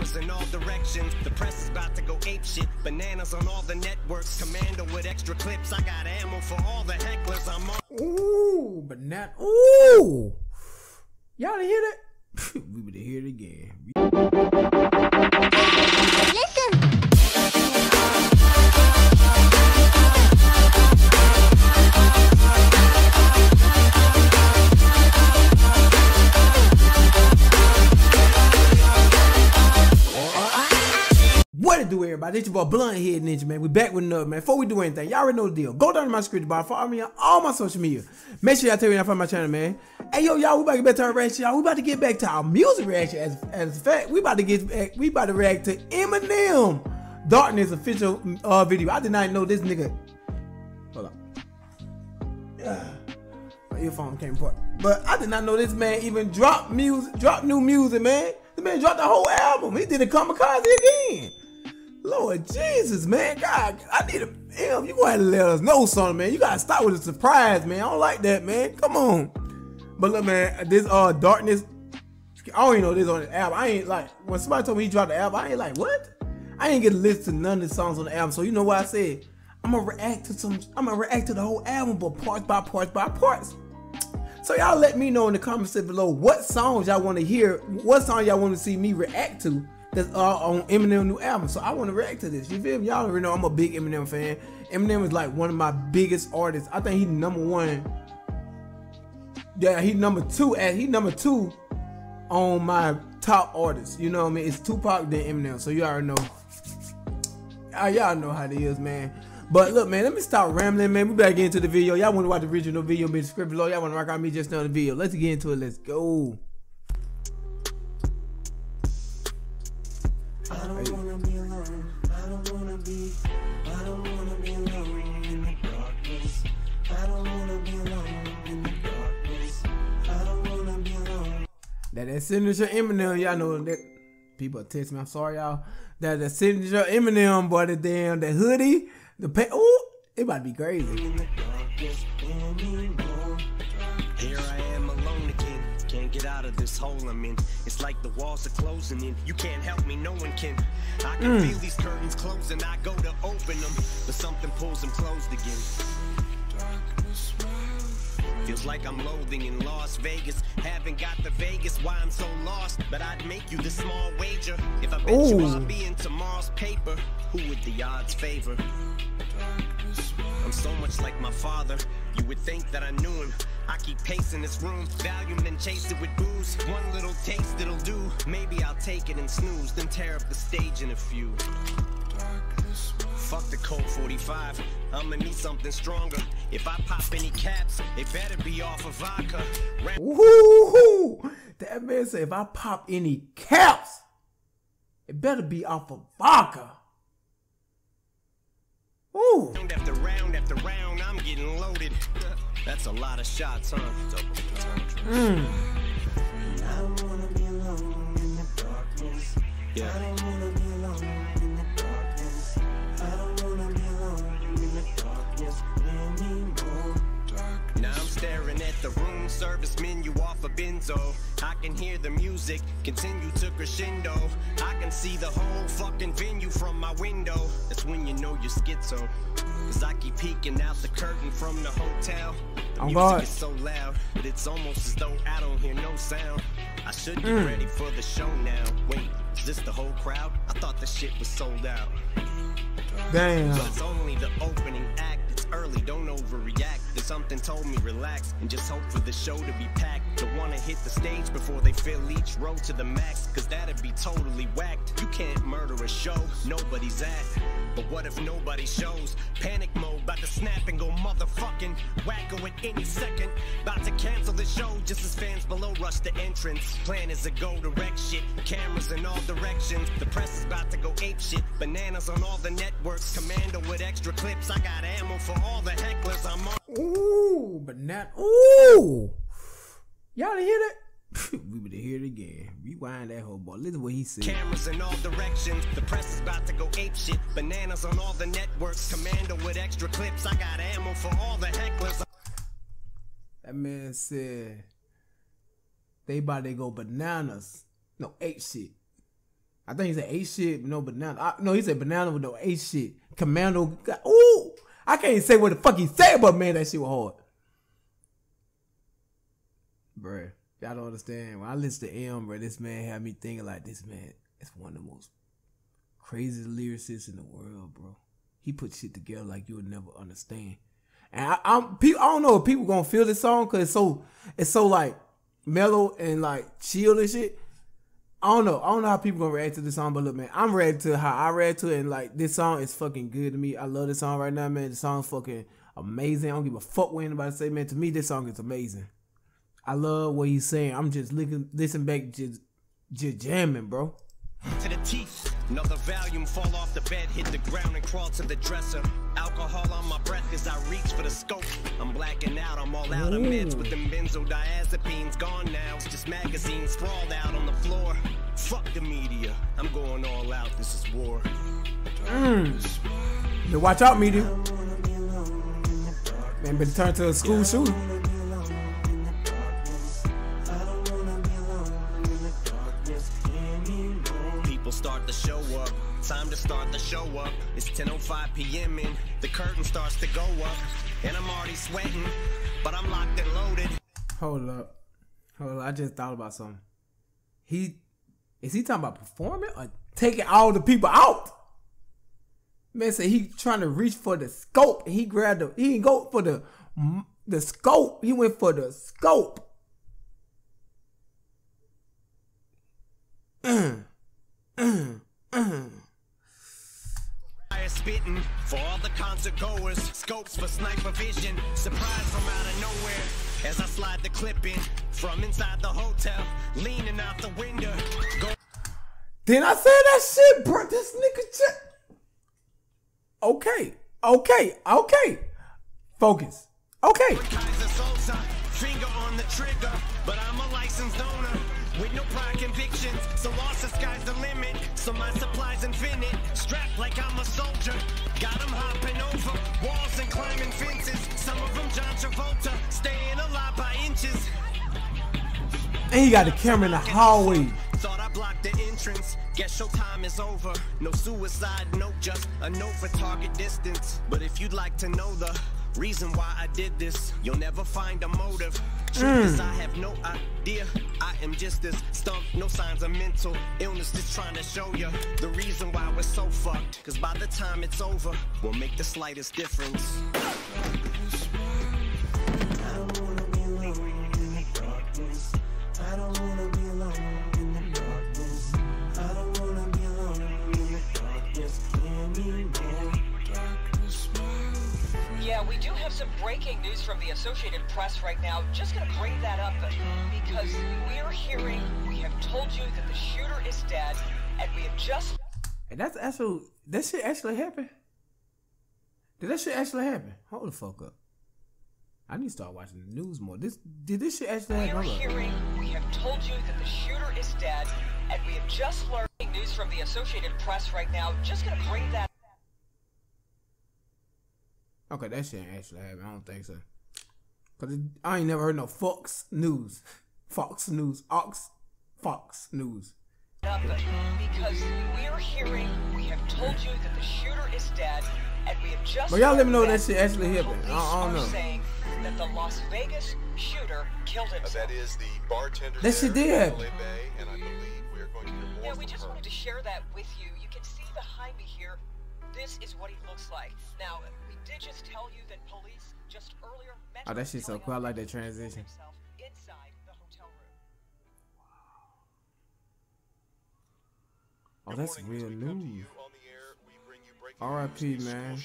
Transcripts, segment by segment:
cameras in all directions. The press is about to go ape shit. Bananas on all the networks. Commando with extra clips. I got ammo for all the hecklers. I'm on. Ooh, but not. Ooh. Y'all didn't hear that? We would hear it again. Listen. What it do, everybody? It's your boy BlondeHeaded Ninja Man. We back with another, man. Before we do anything, y'all already know the deal. Go down to my description bar, follow me on all my social media. Make sure y'all tell me y'all find my channel, man. Hey yo, y'all, we about to get back to our reaction, y'all. We about to get back to our music reaction. As a fact, we about to react to Eminem Darkness official video. I did not know this nigga. Hold on. My earphone came apart. But I did not know this man even dropped new music, man. This man dropped the whole album. He did a Kamikaze again. Lord Jesus, man. God, I need a... Damn, you gonna have to let us know something, man. You gotta start with a surprise, man. I don't like that, man. Come on. But look, man, this Darkness... I don't even know this on the album. I ain't like... When somebody told me he dropped the album, I ain't like, what? I ain't get to listen to none of the songs on the album. So you know what I said? I'm gonna react to the whole album, but parts by parts by parts. So y'all let me know in the comments below what songs y'all want to hear, what song y'all want to see me react to. That's on Eminem's new album. So I want to react to this. You feel me? Y'all already know I'm a big Eminem fan. Eminem is like one of my biggest artists. I think he's #1. Yeah, he's #2. He's #2 on my top artists. You know what I mean? It's Tupac, then Eminem. So you already know. Y'all know how it is, man. But look, man, let me stop rambling, man. We better get into the video. Y'all want to watch the original video, be the script below. Y'all want to rock out me just now in the video. Let's get into it. Let's go. That signature Eminem, y'all know that. People text me, I'm sorry, y'all. That signature Eminem, boy, the damn, that hoodie, the pay. Ooh, it about to be crazy. Here I am alone again. Can't get out of this hole I'm in. It's like the walls are closing in. You can't help me, no one can. I can feel these curtains closing. I go to open them, but something pulls them closed again. Feels like I'm loathing in Las Vegas. Haven't got the Vegas, why I'm so lost. But I'd make you the small wager. If I bet you I'll be in tomorrow's paper. Who would the odds favor? I'm so much like my father. You would think that I knew him. I keep pacing this room. Valium then chase it with booze. One little taste it'll do. Maybe I'll take it and snooze. Then tear up the stage in a few. Fuck the Colt 45, I'ma need something stronger. If I pop any caps, it better be off of vodka. Woohoo! That man said, if I pop any caps, it better be off of vodka. Ooh. Round after round after round, I'm getting loaded. That's a lot of shots, huh? I don't wanna be alone in the darkness. Yeah. I don't wanna be alone. Now I'm staring at the room service menu off of Benzo. I can hear the music continue to crescendo. I can see the whole fucking venue from my window. That's when you know you're schizo. Cause I keep peeking out the curtain from the hotel. The music is so loud, but it's almost as though I don't hear no sound. I should get ready for the show now. Wait, is this the whole crowd? I thought the shit was sold out. Damn. So it's only the opening act. It's early, don't overreact. There's something told me relax and just hope for the show to be packed. To want to hit the stage before they fill each row to the max, cause that'd be totally whacked. You can't murder a show, nobody's at. But what if nobody shows? Panic mode, about to snap and go motherfucking wacko at any second. About to cancel the show just as fans below rush the entrance. Plan is to go direct shit, cameras in all directions. The press is about to go ape shit, bananas on all the networks. Commando with extra clips, I got ammo for all the hecklers I'm on. Ooh, but not. Ooh, y'all didn't hear that? We would hear it again. Rewind that whole ball. Listen what he said. Cameras in all directions. The press is about to go ape shit. Bananas on all the networks. Commando with extra clips. I got ammo for all the hecklers. That man said they about to go bananas. No, ape shit. I think he said ape shit, no banana. No, he said banana with no ape shit. Commando. God, ooh, I can't say what the fuck he said, but man, that shit was hard. Bruh, y'all don't understand. When I listen to M, bruh, this man had me thinking like, this man is one of the most craziest lyricists in the world, bro. He put shit together like you'll never understand. And I don't know if people gonna feel this song because it's so like mellow and like chill and shit. I don't know how people gonna react to this song, but look, man, I'm ready to how I react to it, and like this song is fucking good to me. I love this song right now, man. The song's fucking amazing. I don't give a fuck what anybody say, man. To me, this song is amazing. I love what he's saying. I'm just listening back, just jamming, bro. To the teeth, another volume fall off the bed, hit the ground and crawl to the dresser. Alcohol on my breath as I reach for the scope. I'm blacking out, I'm all out of meds with them benzodiazepines gone now. It's just magazines sprawled out on the floor. Fuck the media, I'm going all out. This is war. Now watch out, media. Man, better turn to a school shooter. Start the show up. Time to start the show up. It's 10:05 p.m. and the curtain starts to go up. And I'm already sweating, but I'm locked and loaded. Hold up. I just thought about something. Is he talking about performing or taking all the people out? Man said he trying to reach for the scope. And he didn't go for the scope. He went for the scope. Spitting for all the concert goers, scopes for sniper vision, surprise from out of nowhere as I slide the clip in from inside the hotel, leaning out the window. Then I said that shit, bro. This nigga just okay. Focus. Okay. Kaiser Solza, finger on the trigger, but I'm a licensed owner. With no prior convictions, so lost the sky's the limit. So my supply's infinite, strapped like I'm a soldier. Got them hopping over walls and climbing fences. Some of them John Travolta, staying alive by inches. And he got a camera in the hallway. Thought I blocked the entrance. Guess showtime is over. No suicide note, just a note for target distance. But if you'd like to know the reason why I did this, you'll never find a motive. Truth is I have no idea. I am just this stump, no signs of mental illness, just trying to show you the reason why we're so fucked. Cause by the time it's over, we'll make the slightest difference. I don't wanna be alone in the darkness. I don't wanna be alone in the darkness. I don't wanna be alone in the darkness anymore. Yeah, we do have some breaking news from the Associated Press right now. Just going to bring that up because we're hearing, we have told you that the shooter is dead, and we have just... And that's actually, that shit actually happened? Did that shit actually happen? Hold the fuck up. I need to start watching the news more. Did this shit actually happen? We're hearing, we have told you that the shooter is dead, and we have just learned news from the Associated Press right now. Just going to bring that... Okay, that shit ain't actually happened. I don't think so. Cause I ain't never heard no Fox News. Fox News. Fox News. Because we're hearing, we have told you that the shooter is dead, and we have just. But y'all let me know that shit actually happened. I don't know. Saying that the Las Vegas shooter killed himself. That is the bartender. That shit did happen. And I believe we are going to hear more. Yeah, we just wanted to share that with you. You can see behind me here. This is what he looks like now. Did just tell you that police just earlier met. Oh, that shit's so cool. I like that transition. Inside the hotel room. Oh, that's real news. RIP, man.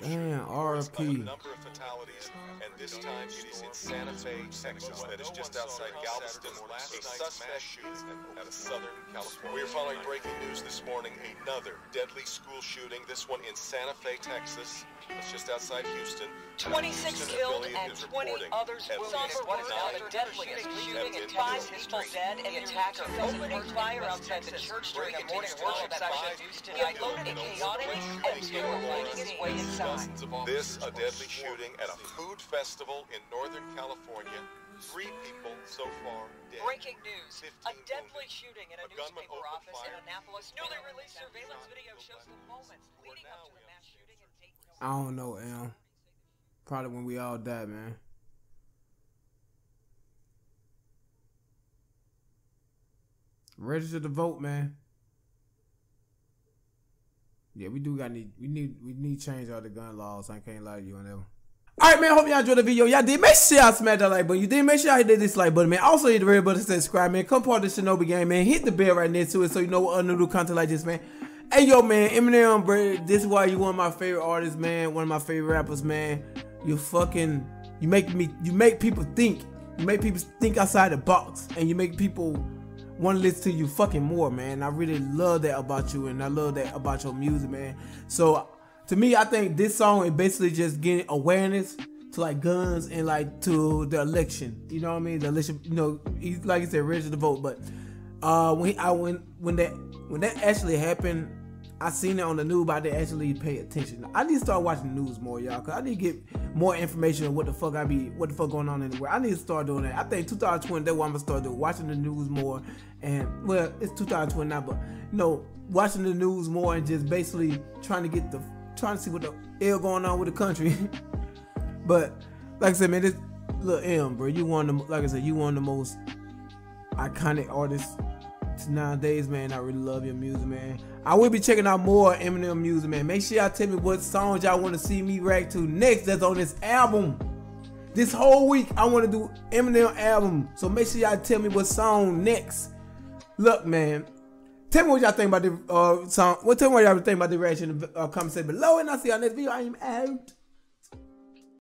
Damn, RIP. And this time it is in Santa Fe, Texas, that is just outside Galveston. A suspect shooting out of Southern California. We are following breaking news this morning. Another deadly school shooting. This one in Santa Fe, Texas. It's just outside Houston. 26 killed and 20 others wounded. What is now the deadliest shooting in Texas history? 5 people dead and attacker opening fire outside the church during a morning worship session. He uploaded a chaotic and terrifying. This a deadly shooting at a food festival in Northern California. 3 people so far dead. Breaking news. A deadly shooting in a newspaper office in Annapolis. Newly released surveillance video shows the moments leading up to the mass shooting in Dayton. I don't know, Em. Probably when we all die, man. Register to vote, man. Yeah, we do got need change all the gun laws. I can't lie to you on that one. Alright, man, hope y'all enjoyed the video. Y'all did. Make sure y'all smash that like button. You did. Make sure y'all hit that dislike button, man. Also hit the red button to subscribe, man. Come part of the Shinobi game, man. Hit the bell right next to it so you know what other new content like this, man. Hey, yo, man, Eminem, bro. This is why you one of my favorite artists, man. One of my favorite rappers, man. You fucking, you make people think. You make people think outside the box, and you make people want to listen to you fucking more, man. I really love that about you, and I love that about your music, man. So to me, I think this song is basically just getting awareness to like guns and like to the election. You know what I mean? The election, you know, like I said, register to vote. But when that actually happened, I seen it on the news, but I didn't actually pay attention. I need to start watching the news more, y'all, cause I need to get more information on what the fuck going on in the world. I need to start doing that. I think 2020, that's what I'm gonna start doing, watching the news more. And well, it's 2020 now, but you know, watching the news more and just basically trying to see what the hell going on with the country. But like I said, man, this little M, bro, you one of the, like I said, you one of the most iconic artists nowadays, man. I really love your music, man. I will be checking out more Eminem music, man. Make sure y'all tell me what songs y'all want to see me react to next that's on this album. This whole week I want to do Eminem album, so make sure y'all tell me what song next. Look, man, tell me what y'all think about the song. Well, tell me what y'all think about the reaction. Comment below, and I'll see y'all next video. I am out.